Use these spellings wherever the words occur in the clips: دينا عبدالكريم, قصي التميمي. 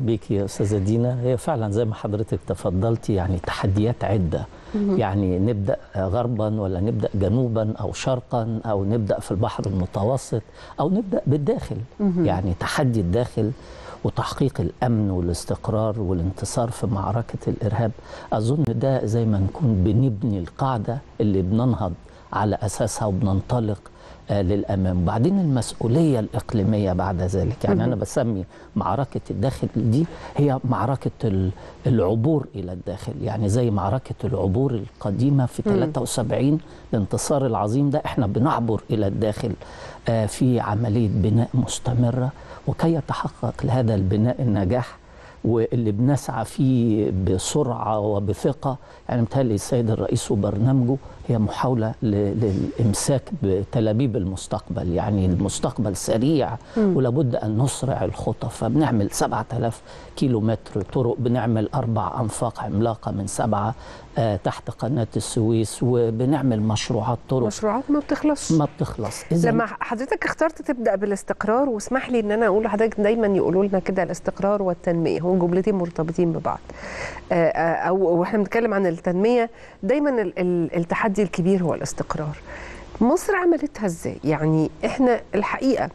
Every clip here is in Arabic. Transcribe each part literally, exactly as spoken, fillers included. بك يا أستاذة دينا. هي فعلا زي ما حضرتك تفضلتي يعني تحديات عدة، يعني نبدأ غربا ولا نبدأ جنوبا أو شرقا أو نبدأ في البحر المتوسط أو نبدأ بالداخل، يعني تحدي الداخل وتحقيق الأمن والاستقرار والانتصار في معركة الإرهاب. أظن ده زي ما نكون بنبني القاعدة اللي بننهض على أساسها وبننطلق للأمام. وبعدين المسؤولية الإقليمية بعد ذلك، يعني أنا بسمي معركة الداخل دي هي معركة العبور إلى الداخل، يعني زي معركة العبور القديمة في ثلاثة وسبعين الانتصار العظيم ده، إحنا بنعبر إلى الداخل في عملية بناء مستمرة، وكي يتحقق لهذا البناء النجاح واللي بنسعى فيه بسرعة وبثقة. يعني متهيألي السيد الرئيس وبرنامجه هي محاولة للإمساك بتلابيب المستقبل، يعني المستقبل سريع ولابد أن نسرع الخطى. فبنعمل سبعة آلاف كيلو متر طرق، بنعمل أربع أنفاق عملاقة من سبعة آه تحت قناة السويس، وبنعمل مشروعات طرق، مشروعات ما بتخلص ما بتخلص. لما حضرتك اخترت تبدأ بالاستقرار، واسمح لي أن أنا أقول لحضرتك دايما يقولوا لنا كده الاستقرار والتنمية هم جملتين مرتبطين ببعض، آه أو وإحنا بنتكلم عن التنمية دايما التحدي الكبير هو الاستقرار. مصر عملتها ازاي؟ يعني احنا الحقيقه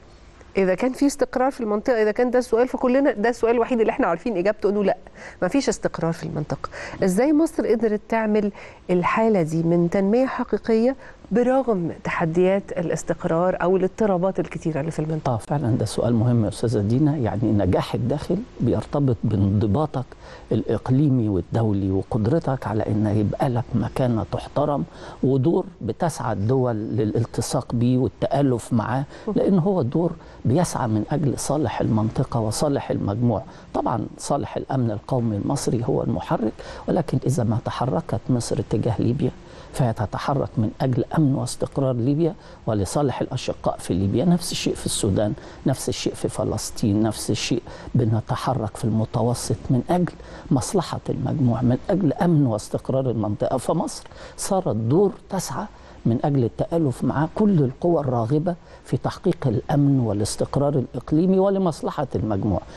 اذا كان في استقرار في المنطقه، اذا كان ده السؤال فكلنا ده السؤال الوحيد اللي احنا عارفين اجابته انه لا، ما فيش استقرار في المنطقه. ازاي مصر قدرت تعمل الحاله دي من تنميه حقيقيه برغم تحديات الاستقرار او الاضطرابات الكثيره اللي في المنطقه؟ اه فعلا ده سؤال مهم يا استاذه دينا. يعني نجاح الداخل بيرتبط بانضباطك الاقليمي والدولي وقدرتك على ان يبقى لك مكانه تحترم ودور بتسعى الدول للالتصاق بيه والتالف معاه، لان هو الدور بيسعى من اجل صالح المنطقه وصالح المجموع. طبعا صالح الامن القومي المصري هو المحرك، ولكن اذا ما تحركت مصر تجاه ليبيا فهي تتحرك من اجل امن واستقرار ليبيا ولصالح الاشقاء في ليبيا. نفس الشيء في السودان، نفس الشيء في فلسطين، نفس الشيء بنتحرك في المتوسط من اجل مصلحه المجموع، من اجل امن واستقرار المنطقه. فمصر صارت دور تسعى من أجل التألف مع كل القوى الراغبة في تحقيق الأمن والاستقرار الإقليمي ولمصلحة المجموعة.